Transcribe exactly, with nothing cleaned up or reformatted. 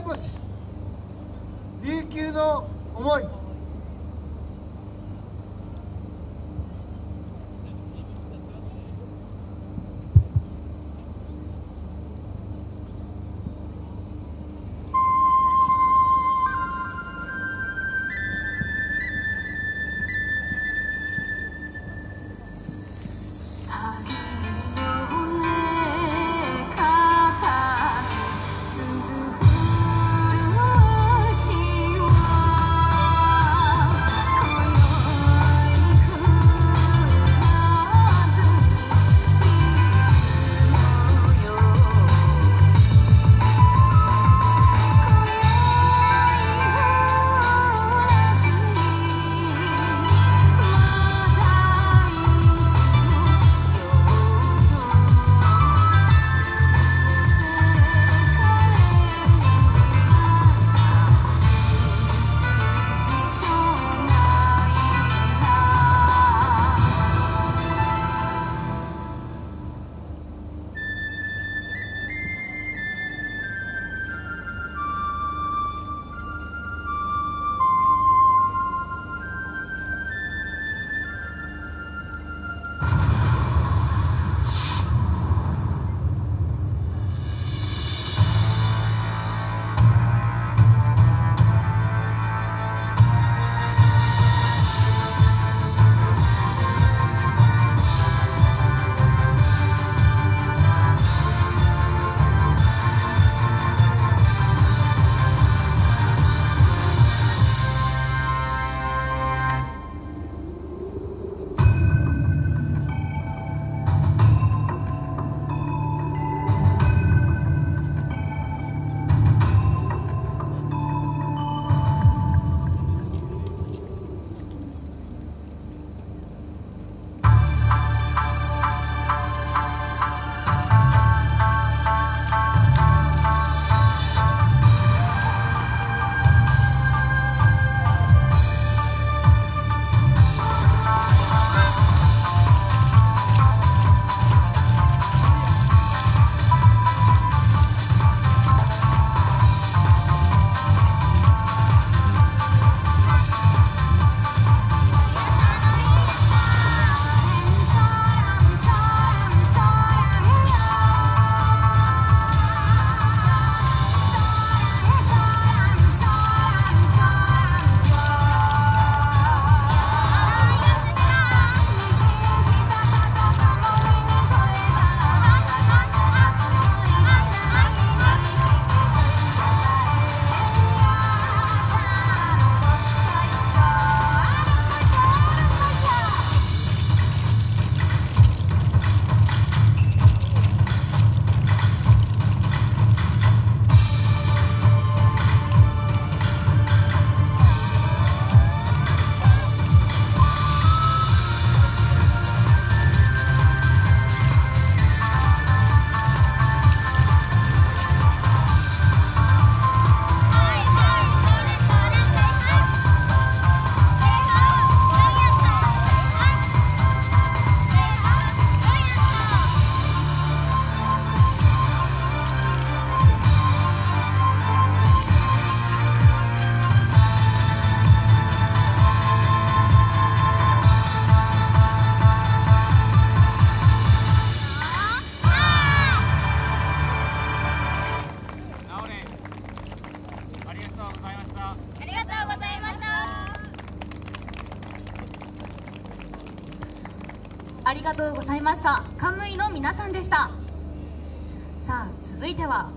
い星、琉球の思い、ありがとうございました。カムイの皆さんでした。さあ、続いては